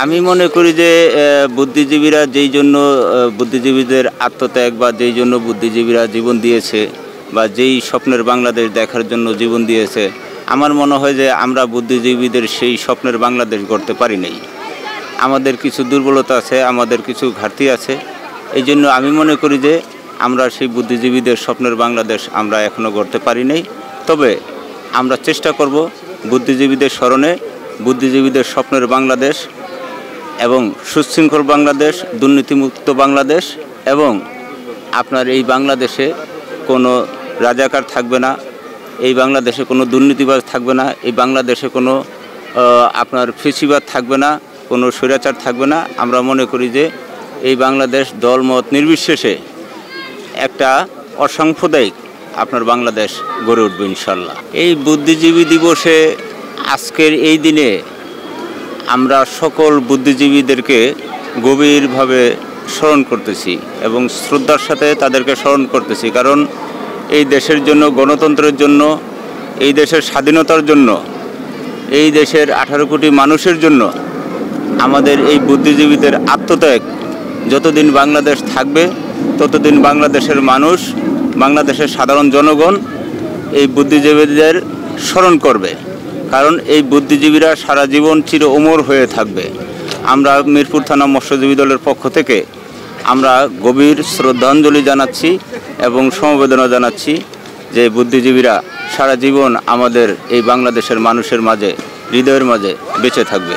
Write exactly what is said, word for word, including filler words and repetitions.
আমি মনে করি যে বুদ্ধিজীবীরা যেই জন্য বুদ্ধিজীবীদের আত্মত্যাগ বা যেই জন্য বুদ্ধিজীবীরা জীবন দিয়েছে বা যেই স্বপ্নের বাংলাদেশ দেখার জন্য জীবন দিয়েছে, আমার মনে হয় যে আমরা বুদ্ধিজীবীদের সেই স্বপ্নের বাংলাদেশ গড়তে পারি নাই। আমাদের কিছু দুর্বলতা আছে, আমাদের কিছু ঘাটতি আছে। এই জন্য আমি মনে করি যে আমরা সেই বুদ্ধিজীবীদের স্বপ্নের বাংলাদেশ আমরা এখনও গড়তে পারি নাই। তবে আমরা চেষ্টা করব বুদ্ধিজীবীদের স্মরণে বুদ্ধিজীবীদের স্বপ্নের বাংলাদেশ এবং সুশৃঙ্খল বাংলাদেশ, দুর্নীতিমুক্ত বাংলাদেশ, এবং আপনার এই বাংলাদেশে কোনো রাজাকার থাকবে না, এই বাংলাদেশে কোনো দুর্নীতিবাজ থাকবে না, এই বাংলাদেশে কোনো আপনার ফেসিবাদ থাকবে না, কোনো স্বৈরাচার থাকবে না। আমরা মনে করি যে এই বাংলাদেশ দলমত নির্বিশেষে একটা অসাম্প্রদায়িক আপনার বাংলাদেশ গড়ে উঠবে ইনশাল্লাহ। এই বুদ্ধিজীবী দিবসে আজকের এই দিনে আমরা সকল বুদ্ধিজীবীদেরকে গভীরভাবে স্মরণ করতেছি এবং শ্রদ্ধার সাথে তাদেরকে স্মরণ করতেছি, কারণ এই দেশের জন্য, গণতন্ত্রের জন্য, এই দেশের স্বাধীনতার জন্য, এই দেশের আঠারো কোটি মানুষের জন্য আমাদের এই বুদ্ধিজীবীদের আত্মত্যাগ যতদিন বাংলাদেশ থাকবে ততদিন বাংলাদেশের মানুষ, বাংলাদেশের সাধারণ জনগণ এই বুদ্ধিজীবীদের স্মরণ করবে, কারণ এই বুদ্ধিজীবীরা সারা জীবন চির অমর হয়ে থাকবে। আমরা মিরপুর থানা মৎস্যজীবী দলের পক্ষ থেকে আমরা গভীর শ্রদ্ধাঞ্জলি জানাচ্ছি এবং সমবেদনা জানাচ্ছি যে বুদ্ধিজীবীরা সারা জীবন আমাদের এই বাংলাদেশের মানুষের মাঝে, হৃদয়ের মাঝে বেঁচে থাকবে।